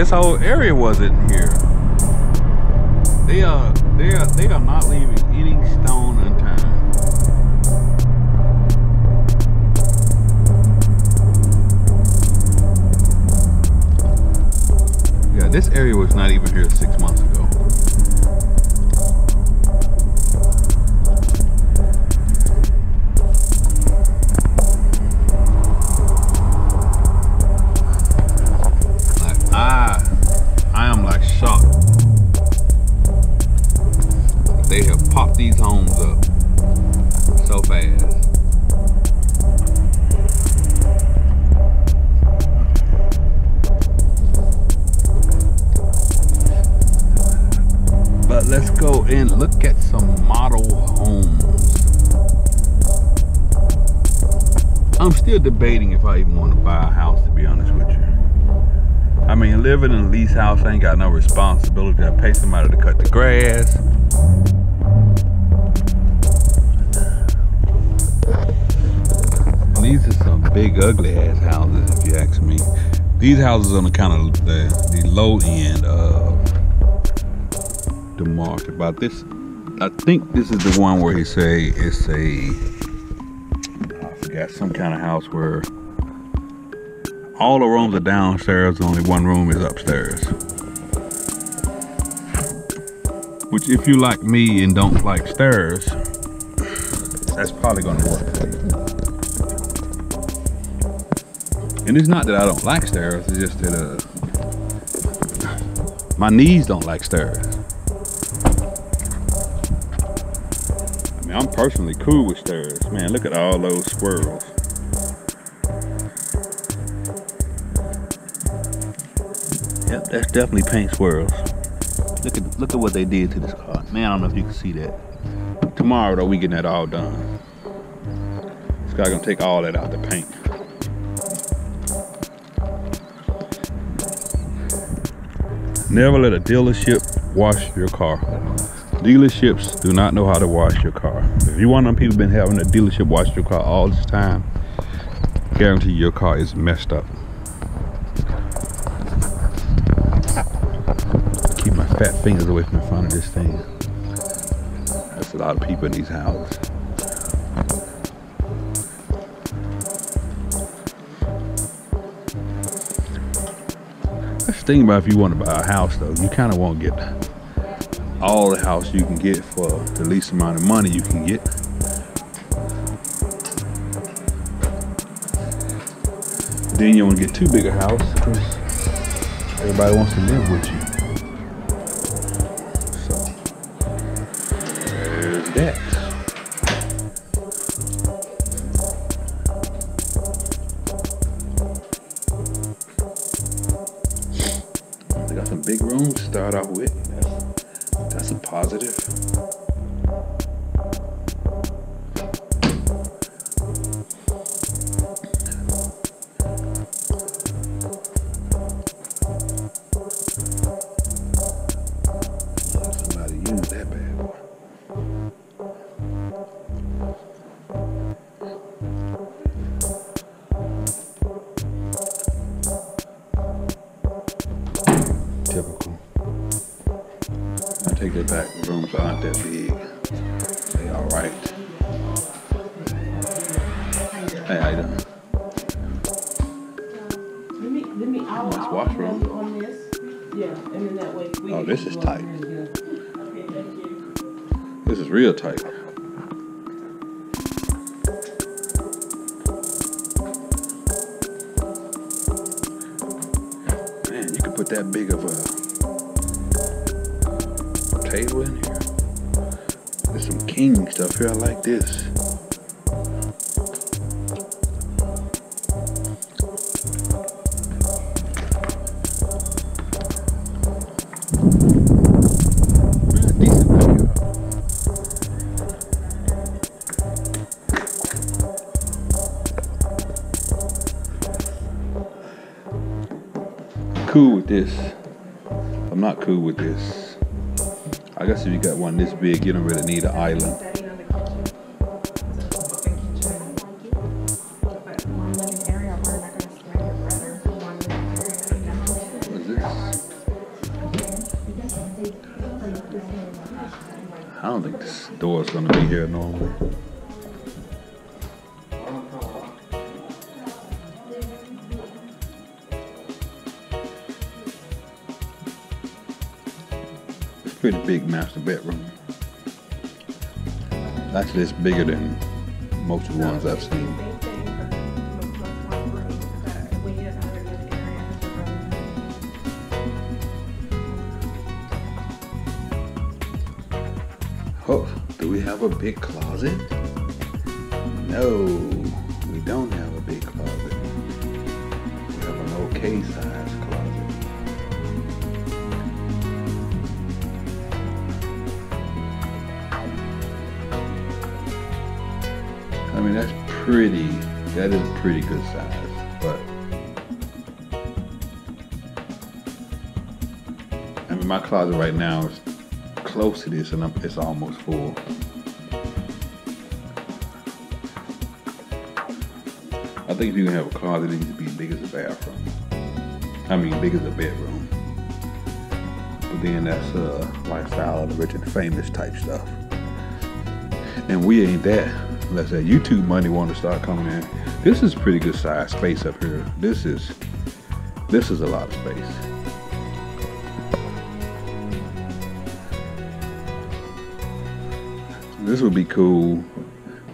This whole area wasn't here. They are not leaving any stone unturned. Yeah, this area was not even here 6 months ago. They have popped these homes up so fast. But let's go and look at some model homes. I'm still debating if I even want to buy a house, to be honest with you. I mean, living in a lease house, I ain't got no responsibility. I pay somebody to cut the grass. These are some big ugly ass houses, if you ask me. These houses are on the kind of the low end of the market. About this, I think this is the one where he say it's I forgot, some kind of house where all the rooms are downstairs, only one room is upstairs. Which, if you like me and don't like stairs, that's probably gonna work for you. And it's not that I don't like stairs, it's just that my knees don't like stairs. I mean, I'm personally cool with stairs. Man, look at all those squirrels. Yep, that's definitely paint squirrels. Look at what they did to this car. Man, I don't know if you can see that. Tomorrow though, we getting that all done. This guy gonna take all that out the paint. Never let a dealership wash your car. Dealerships do not know how to wash your car. If you want them people been having a dealership wash your car all this time, guarantee your car is messed up. Fat fingers away from in front of this thing. That's a lot of people in these houses. That's the thing about, if you want to buy a house though, you kind of want to get all the house you can get for the least amount of money you can get. Then you want to get too big a house because everybody wants to live with you. That. They got some big rooms to start out with. That's a positive. Somebody use that bad boy. Typical. I take that back. The rooms aren't that big. They all right. Hey, how you doing? Let me I'll watch room. On this. Yeah, and then that way we this is tight. Okay, thank you. This is real tight. Put that big of a table in here. There's some king stuff here. I like this. Cool with this. I'm not cool with this. I guess if you got one this big, you don't really need an island. What is this? I don't think this door is going to be here normally. It's a pretty big master bedroom. Actually, it's bigger than most of the ones I've seen. Oh, do we have a big closet? No, we don't have a big closet. We have an okay size closet. I mean, that's pretty, that is a pretty good size, but I mean, my closet right now is close to this and it's almost full. I think if you can have a closet, it needs to be big as a bathroom. I mean, big as a bedroom. But then that's lifestyle of the rich and famous type stuff. And we ain't that, unless that YouTube money want to start coming in. This is pretty good size space up here. This is a lot of space. This would be cool.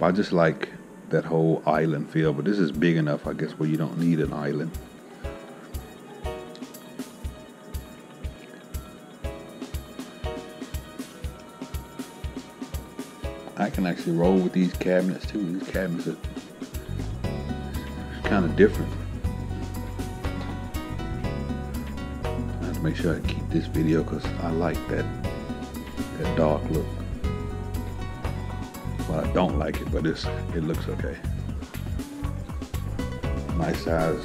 I just like that whole island feel, but this is big enough, I guess, where you don't need an island. I can actually roll with these cabinets too. These cabinets are kind of different. I have to make sure I keep this video because I like that dark look. Well, I don't like it, but it looks okay. Nice size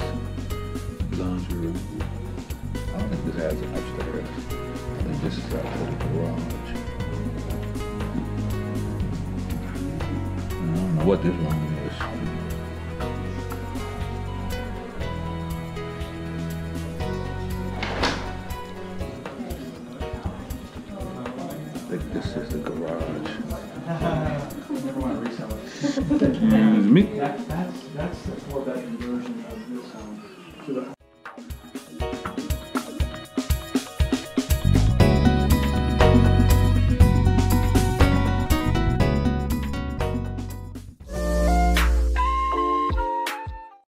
laundry room. I don't think this has an upstairs. I think this is our little garage. I don't know what this room is. I think this is the garage. Never want to resell it. Excuse me. That's the 4-bedroom version of this home.